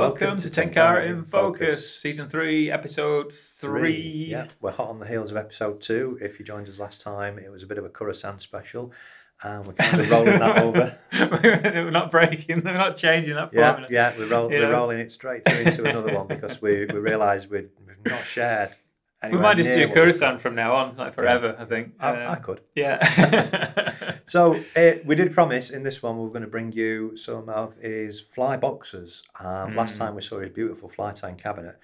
Welcome to Tenkara in Focus, Season 3, Episode 3. Yeah, we're hot on the heels of Episode 2. If you joined us last time, it was a bit of a Kura-san special. And we're kind of rolling that over. We're not breaking, we're not changing that formula. Yeah, we're rolling it straight through into another one because we realised we've not shared. We might just do Kura-san from now on, like forever, yeah. I think. I could. Yeah. So we did promise in this one we were going to bring you some of his fly boxes. Last time we saw his beautiful fly tying cabinet.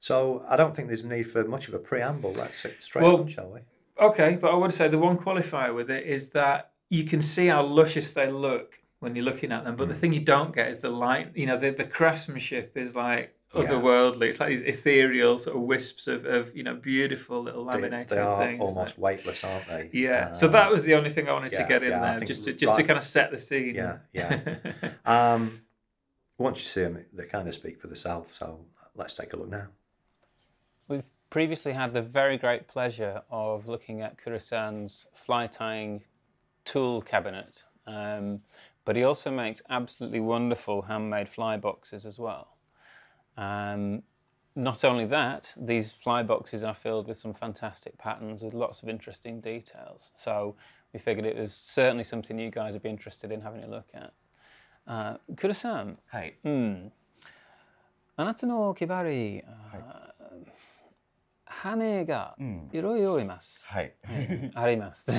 So I don't think there's a need for much of a preamble. Let's sit straight on, shall we? Okay, but I would say the one qualifier with it is that you can see how luscious they look when you're looking at them. But the thing you don't get is the light. You know, the craftsmanship is like... otherworldly. It's like these ethereal sort of wisps of you know, beautiful little laminated they are things. Almost weightless, aren't they? Yeah. So that was the only thing I wanted to get in there, just to kind of set the scene. Yeah, yeah. Once you see them, they kind of speak for themselves. So let's take a look now. We've previously had the very great pleasure of looking at Kura-san's fly tying tool cabinet, but he also makes absolutely wonderful handmade fly boxes as well. Not only that, these fly boxes are filled with some fantastic patterns with lots of interesting details. So we figured it was certainly something you guys would be interested in having a look at. Kura-san. Hi. Anata no kebari. Hane ga iroi oimasu. Hai. Arimasu.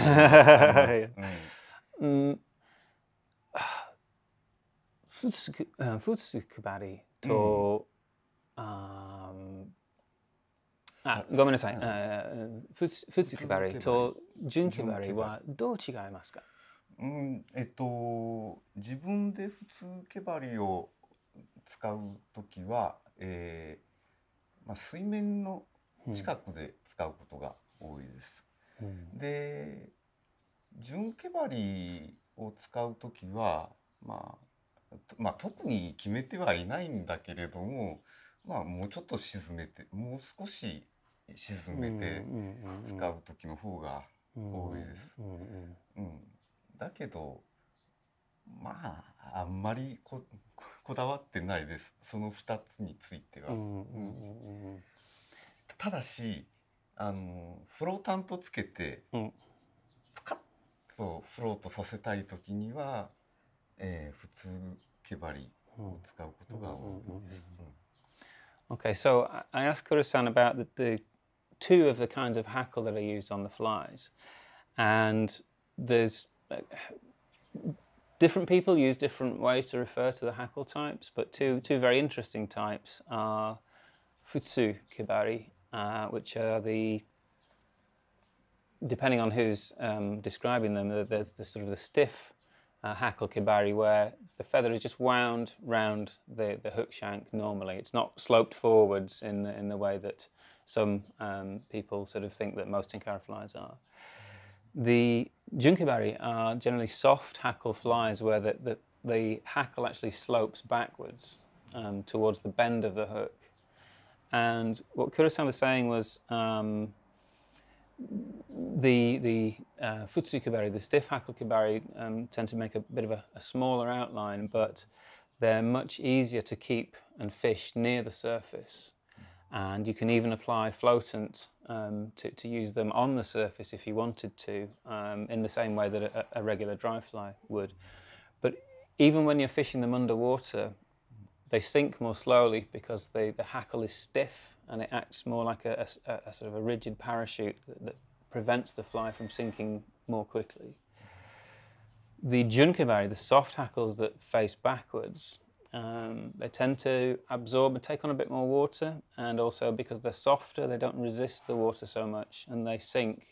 Futsū kebari. ごめんなさい。futsu kebariとjun kebariはどう違いますか？自分でfutsu kebariを使うときは、まあ水面の近くで使うことが多いです。で、jun kebariを使うときは、まあ まあ特に決めてはいないんだけれども、まあもうちょっと沈めて、もう少し沈めて使う時の方が多いです。だけど、まああんまりこだわってないです。その2つについては。ただし、フロータントつけて、プカッとフロートさせたい時には。 Okay, so I asked Kura-san about the two of the kinds of hackle that are used on the flies, and there's different people use different ways to refer to the hackle types, but two very interesting types are futsū kebari, which are the, depending on who's describing them, there's the sort of the stiff hackle kebari, where the feather is just wound round the hook shank normally. It's not sloped forwards in the way that some people sort of think that most tenkara flies are. The jun kebari are generally soft hackle flies where the hackle actually slopes backwards towards the bend of the hook. And what Kura-san was saying was the futsu kebari, the stiff hackle kebari, tend to make a bit of a smaller outline, but they're much easier to keep and fish near the surface. And you can even apply floatant to use them on the surface if you wanted to, in the same way that a regular dry fly would. But even when you're fishing them underwater, they sink more slowly because the hackle is stiff, and it acts more like a sort of a rigid parachute that prevents the fly from sinking more quickly. The jun kebari, the soft hackles that face backwards, they tend to absorb and take on a bit more water, and also because they're softer, they don't resist the water so much, and they sink.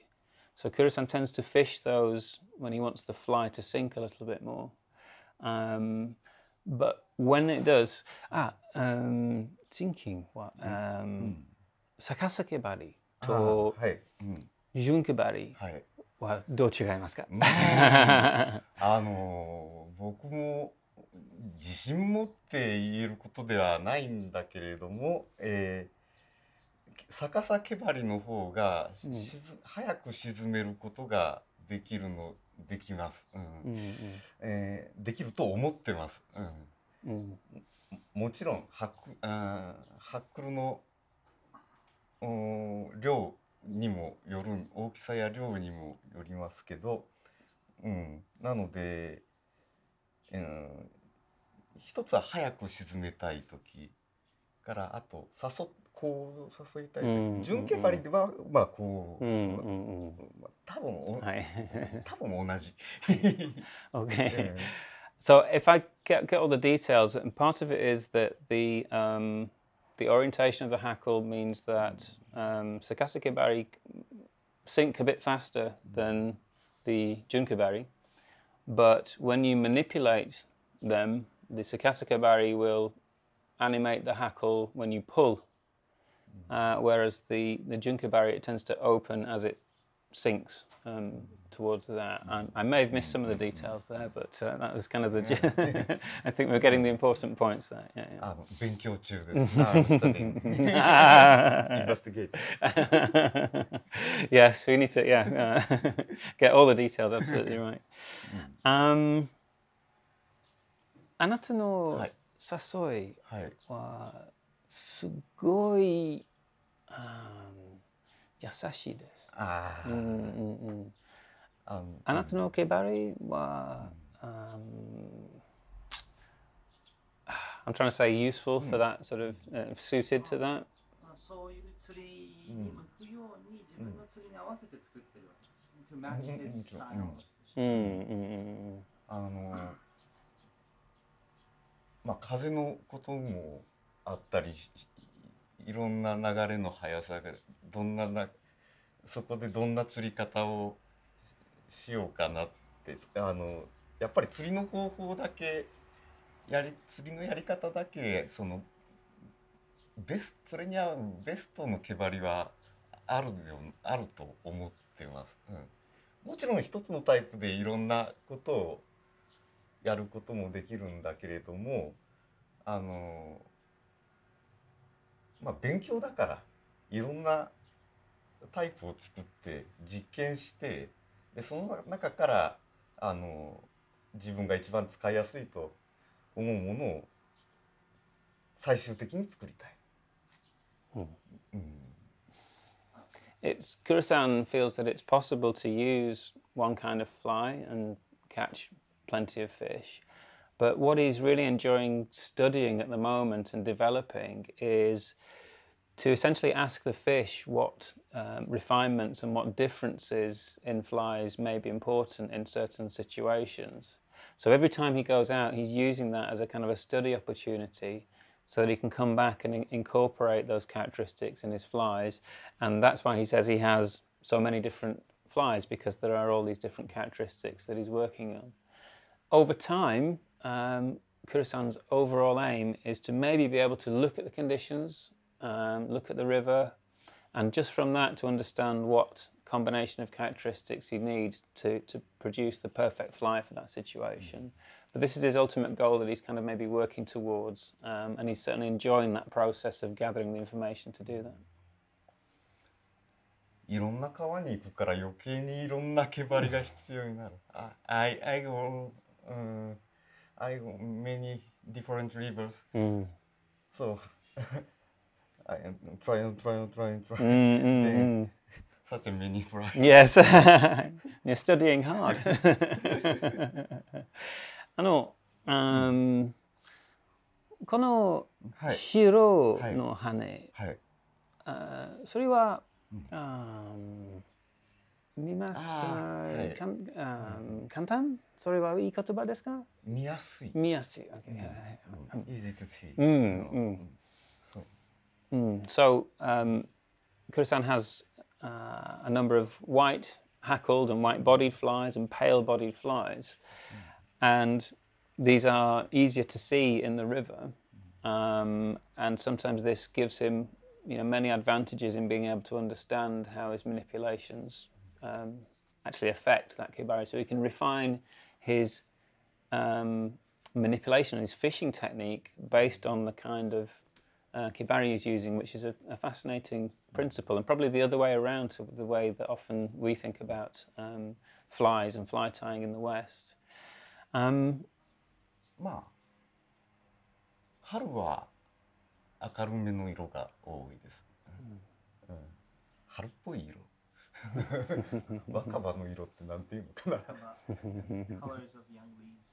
So Kura-san tends to fish those when he wants the fly to sink a little bit more. But when it does, thinking what Sakasa kebari to jun kebariはどう違いますか？僕も自信持って言えることではないんだけれども、逆さけばりの方が早く沈めることができます。できると思ってます。もちろんハックルの量にもよる、大きさや量にもよりますけど、うん、なので、うん、一つは早く沈めたい時から、あとこう誘いたい時、準ケバリではまあこう、多分同じ。Okay. So if I get all the details, and part of it is that the orientation of the hackle means that Sakasa kebari sink a bit faster than the jun kebari, but when you manipulate them, the Sakasa kebari will animate the hackle when you pull, whereas the jun kebari, it tends to open as it sinks towards that. I may have missed some of the details there, but that was kind of the... I think we're getting the important points there. Yeah, yeah. Investigate. Yes, we need to get all the details, absolutely right. Anata no sasoi wa sugoi... Yasashii desu. Ah. Anata no kebari wa... I'm trying to say useful for that, sort of suited to that. To match his style. まあ風のこともあったり、いろんな流れの速さがどんなそこでどんな釣り方をしようかなってやっぱり釣りの方法だけ釣りのやり方だけそれに合うベストの毛張りはあると思ってます。もちろん一つのタイプでいろんなことをやることもできるんだけれども、まあ勉強だからいろんなタイプを作って実験して、でその中から自分が一番使いやすいと思うものを最終的に作りたい。Kura-san feels that it's possible to use one kind of fly and catch plenty of fish, but what he's really enjoying studying at the moment and developing is to essentially ask the fish what refinements and what differences in flies may be important in certain situations. So every time he goes out, he's using that as a kind of a study opportunity so that he can come back and incorporate those characteristics in his flies. And that's why he says he has so many different flies, because there are all these different characteristics that he's working on. Over time, Kura-san's overall aim is to maybe be able to look at the conditions, look at the river, and just from that to understand what combination of characteristics he needs to produce the perfect fly for that situation. But this is his ultimate goal that he's kind of maybe working towards, and he's certainly enjoying that process of gathering the information to do that. いろんな川に行くから余計にいろんな毛張りが必要になる。I go many different rivers. So I am trying. Such a mini fry. Yes, you're studying hard. この白の羽、それは見ます。簡単？それはいい言葉ですか？見やすい。見やすい。Easy to see. So, Kura-san has a number of white hackled and white-bodied flies and pale-bodied flies, and these are easier to see in the river, and sometimes this gives him, you know, many advantages in being able to understand how his manipulations actually affect that kebari, so he can refine his manipulation and his fishing technique based on the kind of kebari is using, which is a fascinating principle, and probably the other way around to the way that often we think about flies and fly tying in the West. まあ春は明るめの色が多いです。うんうん、春っぽい色。若葉の色ってなんていうのかな。Colors of young leaves.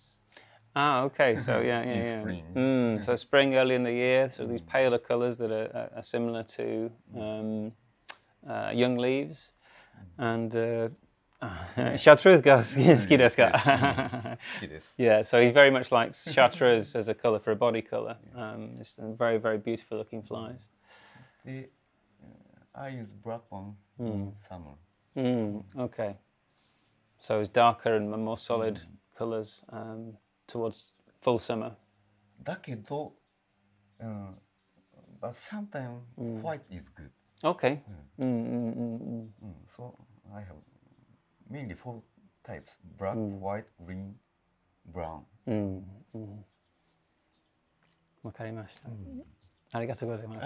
Ah, okay. So yeah. Spring. Mm, so spring early in the year. So these paler colors that are similar to young leaves, and chartreuse ga suki desu ka? Yeah. So he very much likes chartreuse as a color for a body color. It's very, very beautiful looking flies. I use black one in summer. Mm, okay. So it's darker and more solid colors. Towards full summer. だけど、but sometimes white is good. Okay. So I have mainly four types: black, white, green, brown. わかりました。ありがとうございます。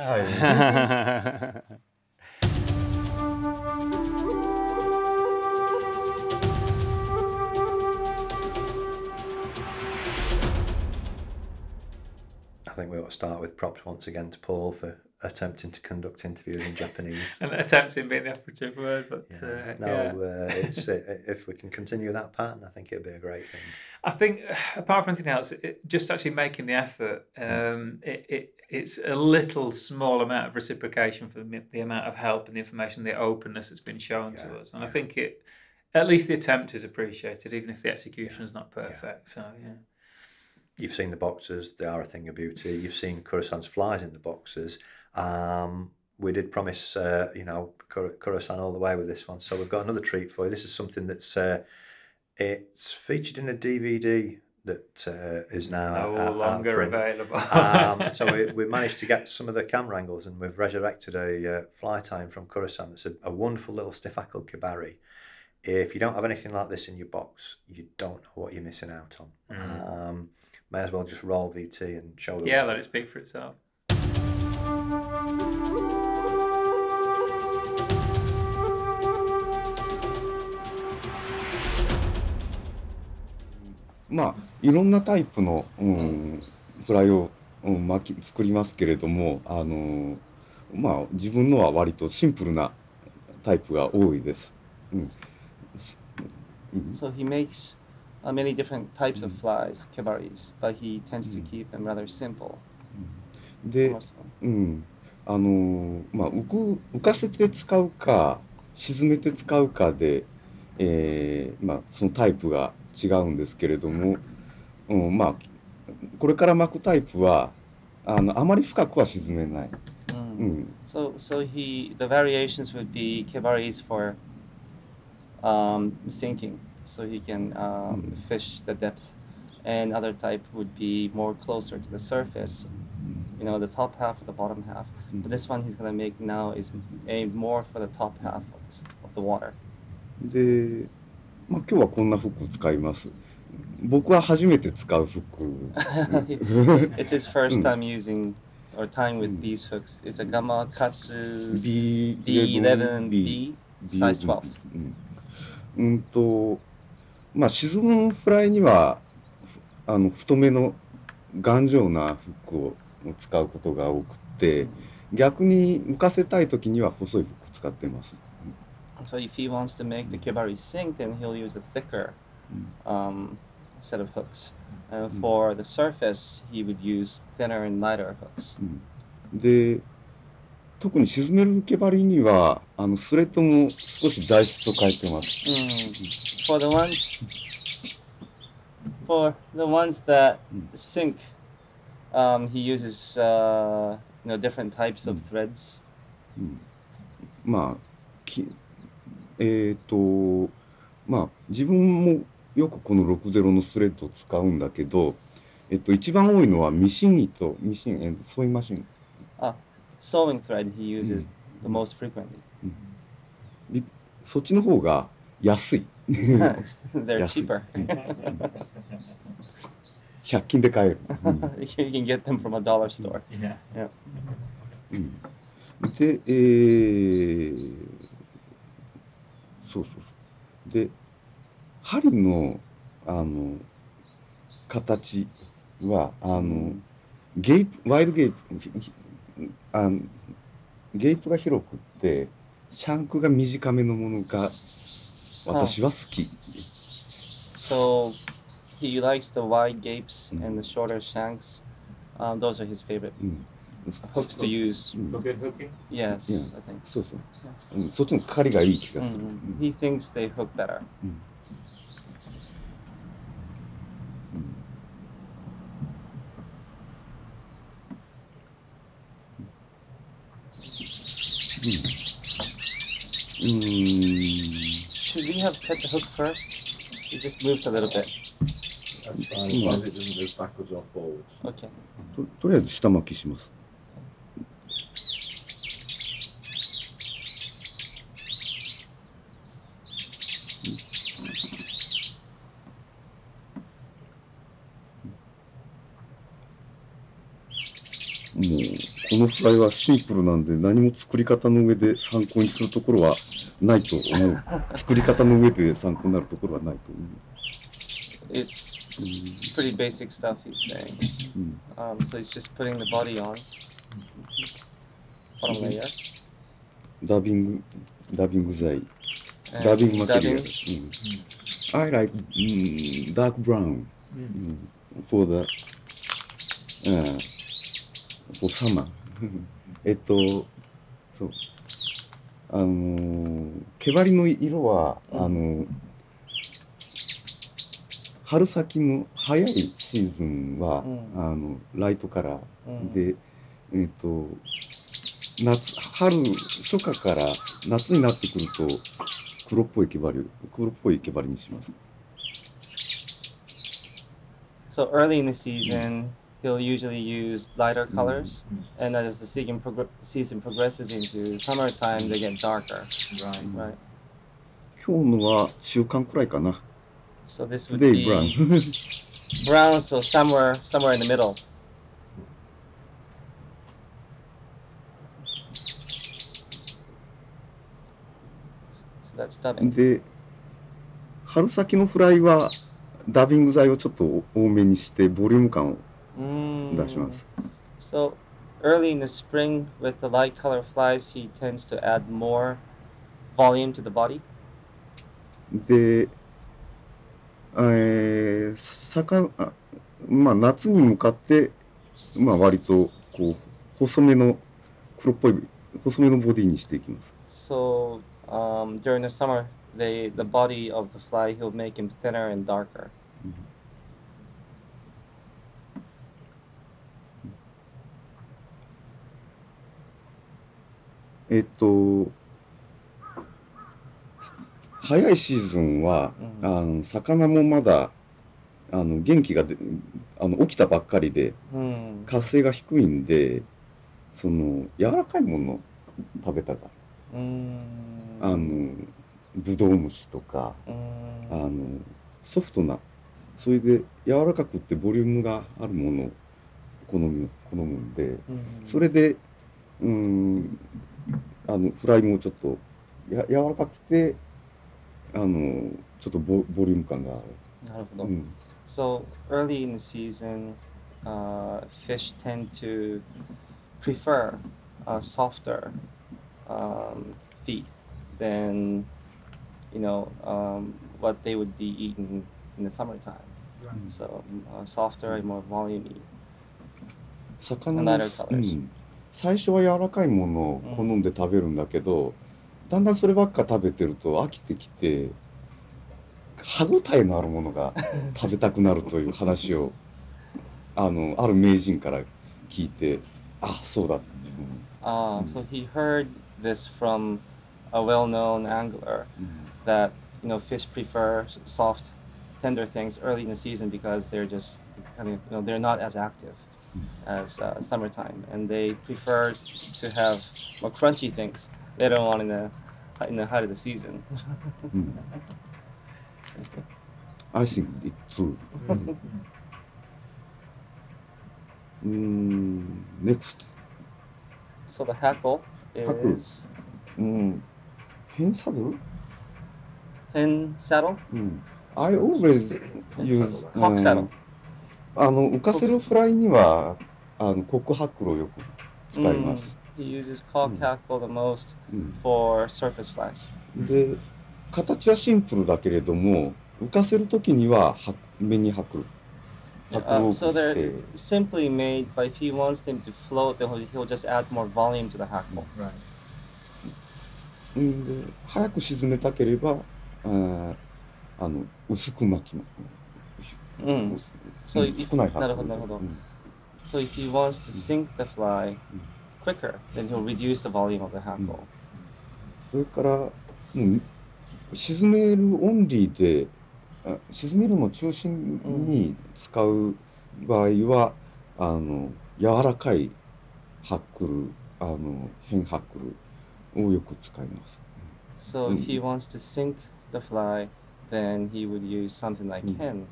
I think we ought to start with props once again to Paul for attempting to conduct interviews in Japanese. And attempting being the operative word, but yeah. It's, if we can continue that pattern, I think it'd be a great thing. I think, apart from anything else, just actually making the effort, it's a little small amount of reciprocation for the amount of help and the information, the openness that's been shown to us. And I think it, at least the attempt is appreciated, even if the execution is not perfect. So yeah. You've seen the boxes, they are a thing of beauty. You've seen Kura-san's flies in the boxes. We did promise, you know, Kura-san all the way with this one. So we've got another treat for you. This is something that's it's featured in a DVD that is now no longer available. So we managed to get some of the camera angles, and we've resurrected a fly tying from Kura-san. That's a wonderful little stiff-hackled kebari. If you don't have anything like this in your box, you don't know what you're missing out on. May as well just roll VT and show them. Yeah, let it speak for itself.まあ、いろんなタイプの、フライを、作りますけれども、まあ、自分のは割とシンプルなタイプが多いです。So he makes many different types of flies, kebaris, but he tends to keep them rather simple. で、まあ浮かせて使うか沈めて使うかで、まあそのタイプが違うんですけれども、まあこれから巻くタイプはあまり深くは沈めない。So the variations would be kebaris for sinking. So he can fish the depth, and other type would be more closer to the surface, you know, the top half or the bottom half. But this one he's gonna make now is aimed more for the top half of the water. で、まあ今日はこんなフック使います。僕は初めて使うフック。It's his first time using or tying with these hooks. It's a Gamakatsu B11B size 12. まあ沈むフライには太めの頑丈なフックを使うことが多くて、逆に浮かせたいときには細いフックを使っています。So if he wants to make the kebari sink, then he'll use a thicker set of hooks. And for the surface, he would use thinner and lighter hooks. で、特に沈める毛針にはスレッドも少し材質を変えてます。For the ones that sink, he uses you know, different types of threads. まあまあ自分もよくこの60のスレッドを使うんだけど、一番多いのはミシンソイマシン。Sewing thread he uses the most frequently. そっちの方が安い。They're cheaper. 100均で買える。You can get them from a dollar store. Yeah. で、そうそう。で、針の形はゲープが広くってシャンクが短めのものが私は好き。So he likes the wide gapes and the shorter shanks. Those are his favorite hooks to use. Good hooking? Yes, I think. そうそう。うん、そっちの狩りがいい気がする。He thinks they hook better. Should we have set the hook first? It just moved a little bit. That's fine, as long as it doesn't move backwards or forwards. Okay. とりあえず下巻きします。このフライはシンプルなんで何も作り方の上で参考にするところはないと思う。作り方の上で参考になるところはないと思う。It's pretty basic stuff he's saying. So he's just putting the body on. Bottom layer. ダビング剤。ダビングマテリアル。I like dark brown for the for summer. そう。毛針の色は春先の早いシーズンはライトカラーで春初夏から夏になってくると黒っぽい毛針にします。So early in the season. He'll usually use lighter colors, and as the season progresses into summertime, they get darker. Right. So this would be brown. Brown, so somewhere in the middle. So that's dubbing. 春先のフライはダビング剤をちょっと多めにしてボリューム感を。So early in the spring with the light color flies, he tends to add more volume to the body. で、まあ夏に向かってまあ割とこう黒っぽい細めのボディにしていきます。So during the summer, the body of the fly he'll make him thinner and darker. 早いシーズンは魚もまだ元気が起きたばっかりで活性が低いんでその柔らかいもの食べたがブドウ虫とかソフトなそれで柔らかくってボリュームがあるものを好むんでそれでフライもちょっと柔らかくてちょっとボリューム感がある。なるほど。So early in the season, fish tend to prefer softer feed than what they would be eating in the summertime. So softer and more volumey. And lighter colors. 最初は柔らかいものを好んで食べるんだけど、だんだんそればっか食べてると飽きてきて、歯ごたえのあるものが食べたくなるという話をある名人から聞いて、あ、そうだ。So he heard this from a well-known angler that fish prefer soft, tender things early in the season because they're just they're not as active. As summertime, and they prefer to have more crunchy things they don't want in the height of the season. I think it's true. Next. So the hackle is. Hen saddle. Hen saddle. I always use cock saddle. 浮かせるフライには kokahakuro yoku tsukai masu. He uses kokahakuro the most for surface flies. で、形はシンプルだけれども、浮かせるときには目に吐く。So they're simply made, but if he wants them to float, then he'll just add more volume to the hakumo. Right. で、早く沈めたければ、あの、薄く巻きます。So if, なるほど、なるほど。So if he wants to sink the fly quicker, then he'll reduce the volume of the hakumo. それから、もう沈めるオンリーで、沈めるの中心に使う場合は、あの柔らかいハックル、あの変ハックルをよく使います。So if he wants to sink the fly, then he would use something like hen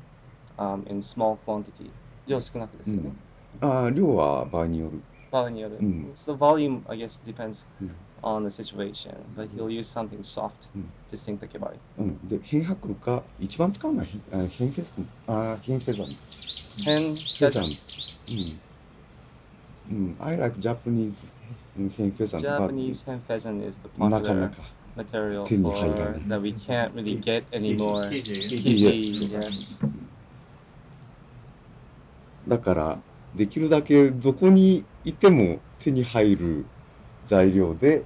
in small quantity. 量少なくですよね。あ、量は場合による。場合による。So volume, I guess, depends on the situation, but he'll use something soft to sink the kebari. で、変ハクルか一番使うのは変フェザン。変フェザン。変フェザン。I like Japanese hen pheasant. Japanese hen pheasant is the popular material for that we can't really get anymore. Yes. だからできるだけどこにいても手に入る材料で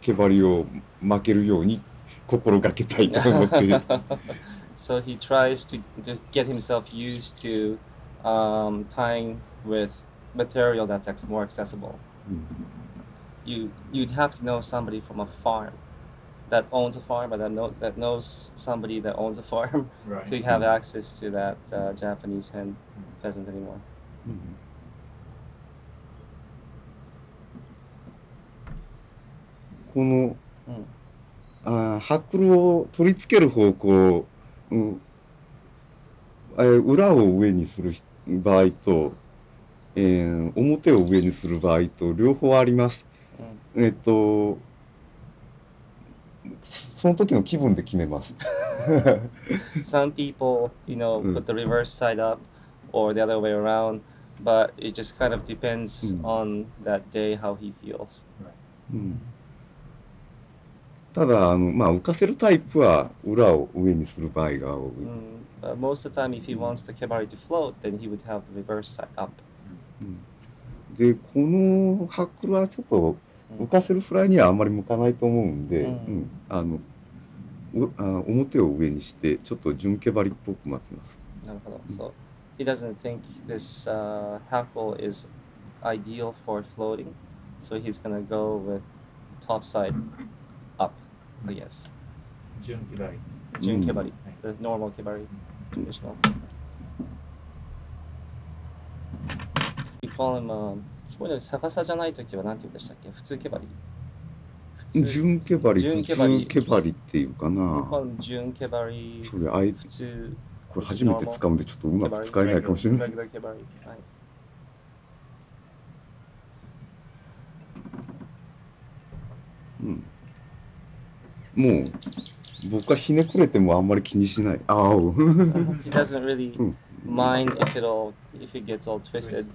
毛針を巻けるように心がけたいと思っている。So he tries to get himself used to tying with material that's more accessible. You'd have to know somebody from a farm that owns a farm, but that knows somebody that owns a farm to have access to that Japanese hen pheasant anymore. このハクルを取り付ける方向、裏を上にする場合と、表を上にする場合と両方あります。その時の気分で決めます。Some people, you know, put the reverse side up or the other way around, but it just kind of depends on that day how he feels. ただあのまあ浮かせるタイプは裏を上にする場合が多い。Most of the time, if he wants the kebari to float, then he would have the reverse side up. でこのハックルはちょっと浮かせるフライにはあんまり向かないと思うんで、あの表を上にしてちょっとジュンケバリっぽく巻きます。なるほど。So he doesn't think this hackle is ideal for floating, so he's gonna go with top side. Yes. Jun kebari. Jun kebari. The normal kebari. Conditional. We call him, Sakasa じゃないときは何て言うんでしたっけ? 普通 kebari. 純 kebari. 普通 kebari っていうかな。純 kebari。それあい普通。これ初めて使うんでちょっとうまく使えないかもしれない。うん。もう僕はひねくれてもあんまり気にしない。ああ。He doesn't really mind if it all if it gets all twisted.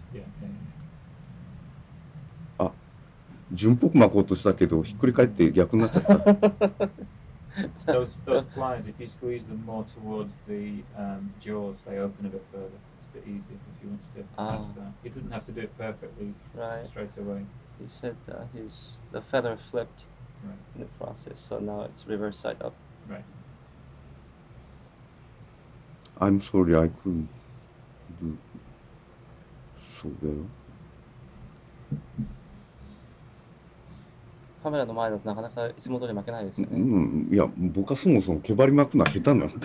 あ、順っぽく巻こうとしたけどひっくり返って逆になっちゃった。Those flies, if you squeeze them more towards the jaws, they open a bit further. It's a bit easier if you want to touch that. It doesn't have to do it perfectly straight away. He said his the feather flipped. In the process, so now it's reverse side up. Right. I'm sorry, I couldn't do so well. カメラの前だとなかなかいつも通り巻けないですよね。いや、僕はそもそも毛張り巻くのは下手なの。He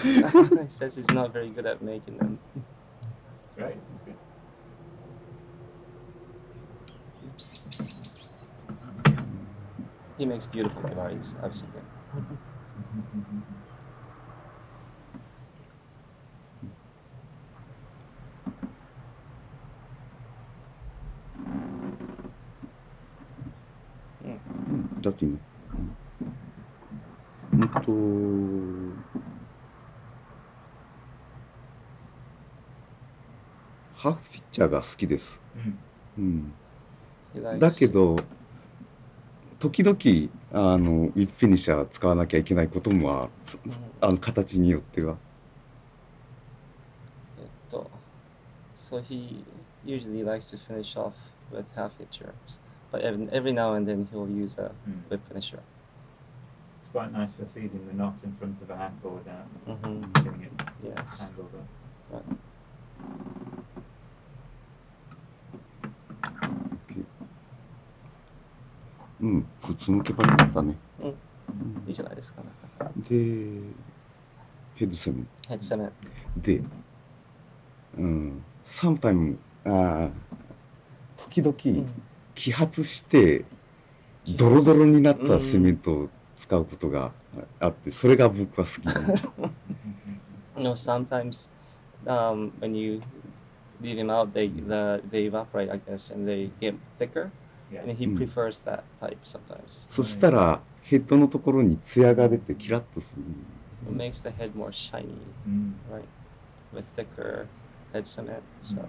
says he's not very good at making them. Right. He makes beautiful kebaris. I've seen them. だってね。ハーフフィッチャーが好きです。うん。だけど時々ウィップフィニッシャー使わなきゃいけないこともある、形によっては。So he usually likes to finish off with half hit charms, but every now and then he'll use a whip finisher. It's quite nice for feeding the knot in front of a handboard now. Getting it handled up. Right. Okay. うん、普通のケバリだったね。うん、いいじゃないですかね。で、ヘッドセメン。ヘッドセメン。で、うん。Sometimes, 時々揮発してドロドロになったセメントを使うことがあって、それが僕は好き。No, sometimes, when you leave them out, they evaporate, I guess, and they get thicker, and he prefers that type sometimes. そしたらヘッドのところにツヤが出てキラッとする。It makes the head more shiny, right? With thicker.Head cement, so.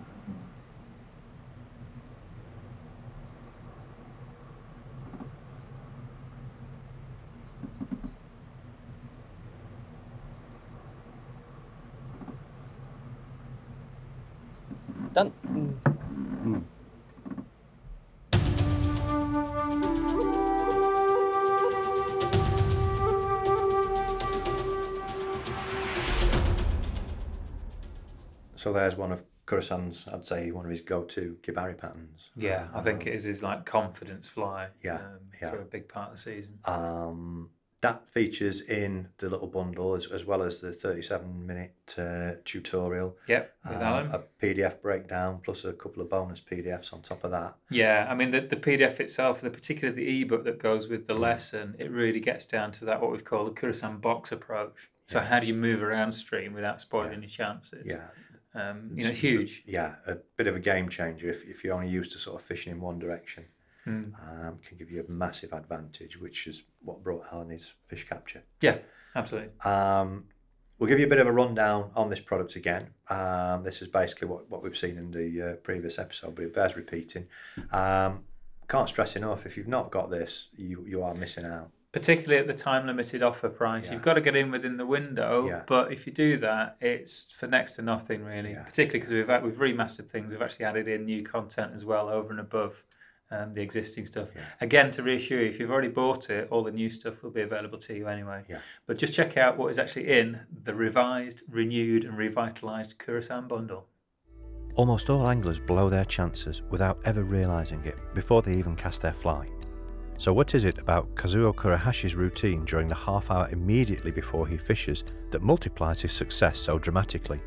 Done. So there's one of Kura-san's, I'd say, one of his go-to kebari patterns. Yeah, I think it is his like confidence fly. Yeah, for a big part of the season. That features in the little bundle as well as the 37-minute tutorial. Yep, with Alan. A PDF breakdown plus a couple of bonus PDFs on top of that. Yeah, I mean the PDF itself, particularly the ebook that goes with the lesson, it really gets down to that what we've called the Kura-san box approach. So how do you move around stream without spoiling your chances? Yeah. It's huge. Yeah, a bit of a game changer if you're only used to sort of fishing in one direction. Can give you a massive advantage, which is what brought Alan his fish capture. Yeah, absolutely. We'll give you a bit of a rundown on this product again. This is basically what we've seen in the previous episode, but it bears repeating. Can't stress enough, if you've not got this, you are missing out. Particularly at the time-limited offer price. You've got to get in within the window, but if you do that, it's for next to nothing, really. Particularly because we've remastered things. We've actually added in new content as well over and above the existing stuff. Again, to reassure you, if you've already bought it, all the new stuff will be available to you anyway. But just check out what is actually in the revised, renewed and revitalised Kura-san bundle. Almost all anglers blow their chances without ever realising it before they even cast their fly. So what is it about Kazuo Kurahashi's routine during the half hour immediately before he fishes that multiplies his success so dramatically?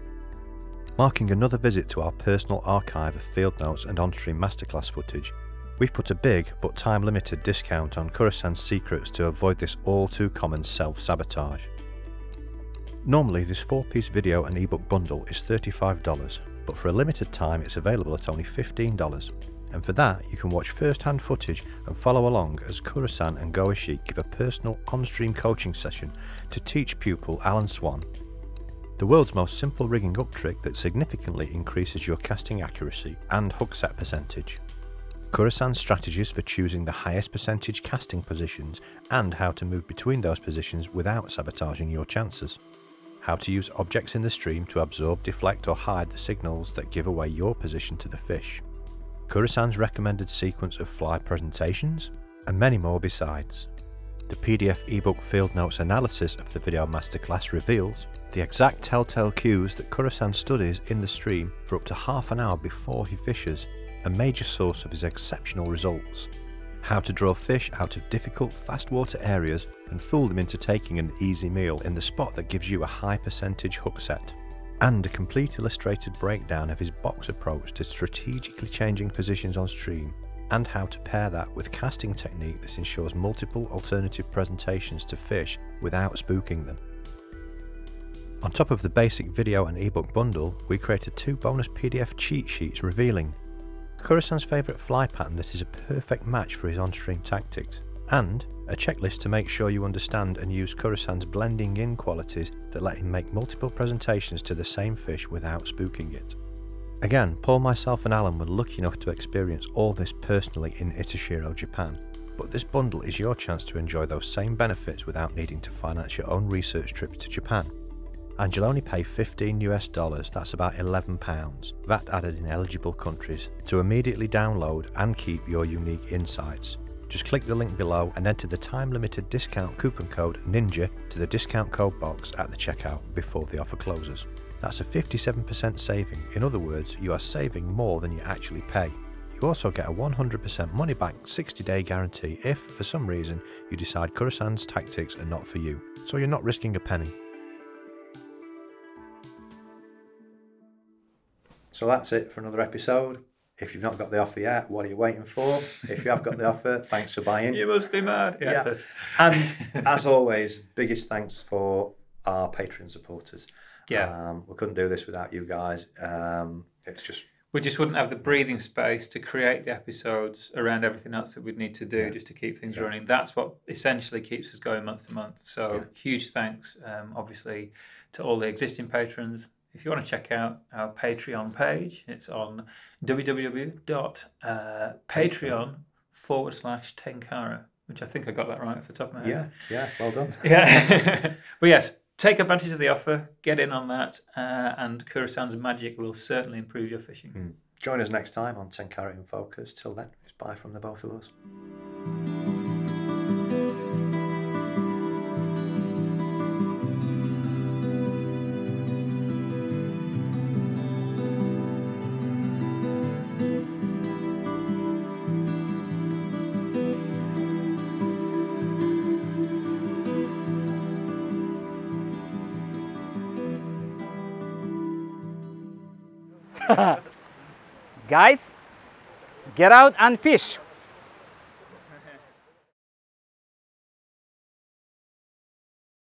Marking another visit to our personal archive of field notes and on-stream masterclass footage, we've put a big but time-limited discount on Kura-san's secrets to avoid this all-too-common self-sabotage. Normally this 4-piece video and ebook bundle is $35, but for a limited time it's available at only $15. And for that, you can watch first-hand footage and follow along as Kura-san and Goashik give a personal on-stream coaching session to teach pupil Alan Swan the world's most simple rigging up trick that significantly increases your casting accuracy and hook set percentage, Kura-san's strategies for choosing the highest percentage casting positions and how to move between those positions without sabotaging your chances, how to use objects in the stream to absorb, deflect or hide the signals that give away your position to the fish, Kura-san's recommended sequence of fly presentations, and many more besides. The PDF ebook field notes analysis of the video masterclass reveals the exact telltale cues that Kura-san studies in the stream for up to half an hour before he fishes, a major source of his exceptional results. How to draw fish out of difficult, fast water areas and fool them into taking an easy meal in the spot that gives you a high percentage hook set. And a complete illustrated breakdown of his box approach to strategically changing positions on stream and how to pair that with casting technique that ensures multiple alternative presentations to fish without spooking them. On top of the basic video and ebook bundle, we created 2 bonus PDF cheat sheets revealing Kura-san's favourite fly pattern that is a perfect match for his on-stream tactics, and a checklist to make sure you understand and use Kura-san's blending in qualities that let him make multiple presentations to the same fish without spooking it. Again, Paul, myself and Alan were lucky enough to experience all this personally in Itoshiro, Japan, but this bundle is your chance to enjoy those same benefits without needing to finance your own research trips to Japan. And you'll only pay $15 US, that's about £11, VAT added in eligible countries, to immediately download and keep your unique insights. Just click the link below and enter the time-limited discount coupon code NINJA to the discount code box at the checkout before the offer closes. That's a 57% saving. In other words, you are saving more than you actually pay. You also get a 100% money back 60-day guarantee if, for some reason, you decide Kura-san's tactics are not for you, so you're not risking a penny. So that's it for another episode. If you've not got the offer yet, what are you waiting for? If you have got the offer, thanks for buying. You must be mad. Yeah. And as always, biggest thanks for our Patreon supporters. Yeah. We couldn't do this without you guys. It's just... We just wouldn't have the breathing space to create the episodes around everything else that we'd need to do just to keep things running. That's what essentially keeps us going month to month. So huge thanks, obviously, to all the existing patrons. If you want to check out our Patreon page, it's on www.patreon.com/Tenkara, which I think I got that right off the top of my head. Yeah, well done. Yeah. But yes, take advantage of the offer, get in on that, and Kura-san's magic will certainly improve your fishing. Join us next time on Tenkara in Focus. Till then, it's bye from the both of us. Guys, get out and fish.